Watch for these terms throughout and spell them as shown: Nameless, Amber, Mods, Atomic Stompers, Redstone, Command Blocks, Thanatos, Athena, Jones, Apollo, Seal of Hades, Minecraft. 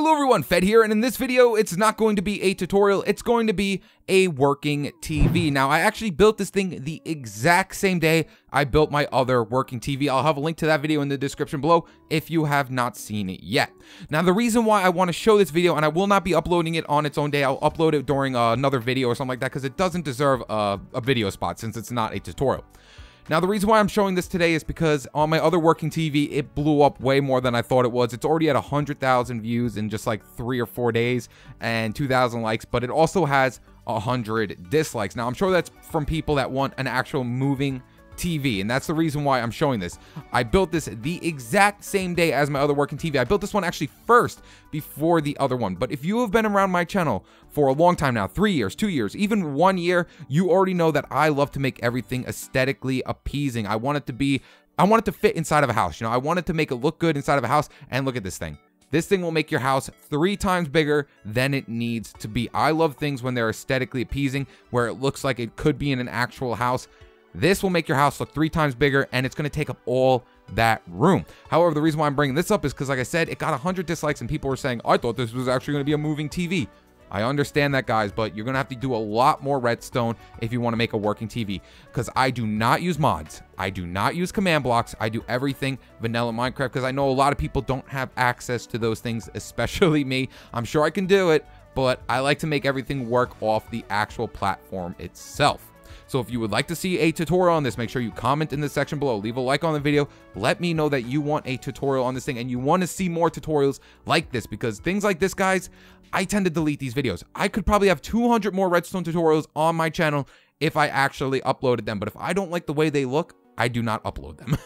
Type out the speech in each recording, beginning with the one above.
Hello everyone, Fed here, and in this video, it's not going to be a tutorial, it's going to be a working TV. Now, I actually built this thing the exact same day I built my other working TV. I'll have a link to that video in the description below if you have not seen it yet. Now, the reason why I want to show this video, and I will not be uploading it on its own day, I'll upload it during another video or something like that, because it doesn't deserve a video spot since it's not a tutorial. Now, the reason why I'm showing this today is because on my other working TV, it blew up way more than I thought it was. It's already at 100,000 views in just like 3 or 4 days and 2,000 likes, but it also has 100 dislikes. Now, I'm sure that's from people that want an actual moving TV, and that's the reason why I'm showing this. I built this the exact same day as my other working TV. I built this one actually first before the other one, but if you have been around my channel for a long time now, 3 years, 2 years, even 1 year, you already know that I love to make everything aesthetically appeasing. I want it to fit inside of a house. You know, I want it to make it look good inside of a house, and look at this thing. This thing will make your house 3 times bigger than it needs to be. I love things when they're aesthetically appeasing, where it looks like it could be in an actual house. This will make your house look 3 times bigger, and it's going to take up all that room. However, the reason why I'm bringing this up is because, like I said, it got 100 dislikes, and people were saying, I thought this was actually going to be a moving TV. I understand that, guys, but you're going to have to do a lot more redstone if you want to make a working TV, because I do not use mods. I do not use command blocks. I do everything vanilla Minecraft, because I know a lot of people don't have access to those things, especially me. I'm sure I can do it, but I like to make everything work off the actual platform itself. So if you would like to see a tutorial on this, make sure you comment in the section below, leave a like on the video, let me know that you want a tutorial on this thing and you want to see more tutorials like this, because things like this, guys, I tend to delete these videos. I could probably have 200 more redstone tutorials on my channel if I actually uploaded them, but if I don't like the way they look, I do not upload them.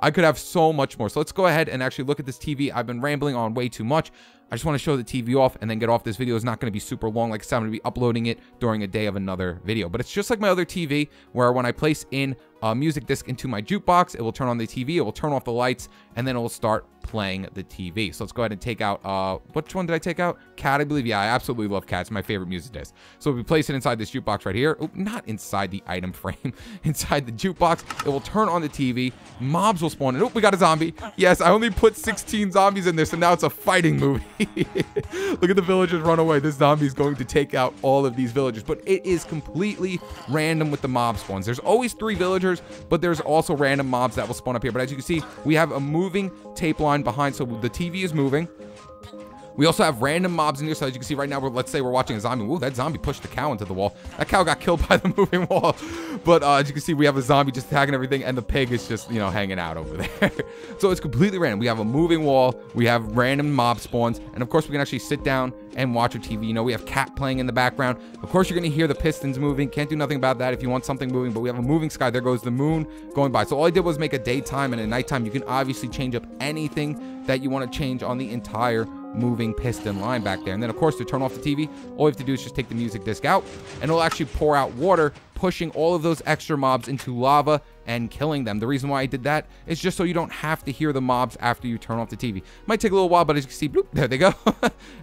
I could have so much more. So let's go ahead and actually look at this TV. I've been rambling on way too much. I just want to show the TV off and then get off. This video is not going to be super long. Like I said, I'm going to be uploading it during a day of another video. But it's just like my other TV, where when I place in a music disc into my jukebox, it will turn on the TV, it will turn off the lights, and then it will start playing the TV. So let's go ahead and take out, which one did I take out? Cat, I believe. Yeah, I absolutely love Cat. It's my favorite music disc. So we place it inside this jukebox right here. Oh, not inside the item frame. Inside the jukebox, it will turn on the TV. Mobs will spawn in. Oh, we got a zombie. Yes, I only put 16 zombies in there, so now it's a fighting movie. Look at the villagers run away. This zombie is going to take out all of these villagers, but it is completely random with the mob spawns. There's always 3 villagers, but there's also random mobs that will spawn up here. But as you can see, we have a moving tape line behind, so the TV is moving. We also have random mobs in here, so as you can see right now, let's say we're watching a zombie. Ooh, that zombie pushed the cow into the wall. That cow got killed by the moving wall. But as you can see, we have a zombie just attacking everything, and the pig is just, you know, hanging out over there. So it's completely random. We have a moving wall, we have random mob spawns, and of course, we can actually sit down and watch your TV. You know, we have Cat playing in the background. Of course, you're going to hear the pistons moving. Can't do nothing about that if you want something moving, but we have a moving sky. There goes the moon going by. So all I did was make a daytime and a nighttime. You can obviously change up anything that you want to change on the entire moving piston line back there. And then of course, to turn off the TV, all you have to do is just take the music disc out, and it'll actually pour out water, pushing all of those extra mobs into lava and killing them. The reason why I did that is just so you don't have to hear the mobs after you turn off the TV. Might take a little while, but as you can see, bloop, there they go.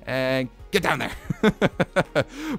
And get down there.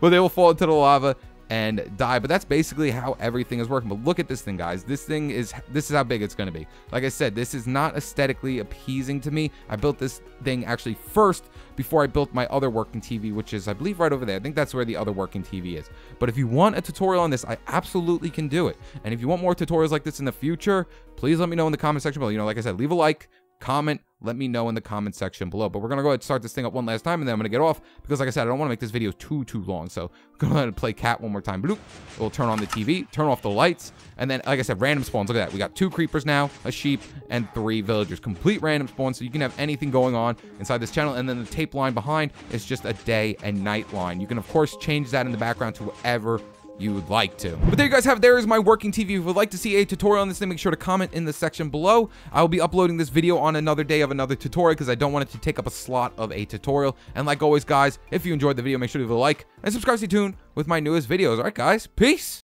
Well, they will fall into the lava and die. But that's basically how everything is working. But look at this thing, guys. This is how big it's going to be. Like I said, this is not aesthetically appeasing to me. I built this thing actually first before I built my other working TV, which is, I believe, right over there. I think that's where the other working TV is. But if you want a tutorial on this, I absolutely can do it. And if you want more tutorials like this in the future, please let me know in the comment section below. You know, like I said, leave a like, comment, let me know in the comment section below. But we're going to go ahead and start this thing up one last time, and then I'm going to get off, because like I said, I don't want to make this video too long. So I'm going to go ahead and play Cat one more time. Bloop. We'll turn on the TV, turn off the lights, and then, like I said, random spawns. Look at that. We got 2 creepers now, a sheep, and 3 villagers. Complete random spawns, so you can have anything going on inside this channel. And then the tape line behind is just a day and night line. You can, of course, change that in the background to whatever you would like to. But there you guys have it. There is my working TV. If you would like to see a tutorial on this thing, make sure to comment in the section below. I will be uploading this video on another day of another tutorial, because I don't want it to take up a slot of a tutorial. And like always, guys, if you enjoyed the video, make sure to leave a like and subscribe. Stay tuned with my newest videos. All right, guys, peace.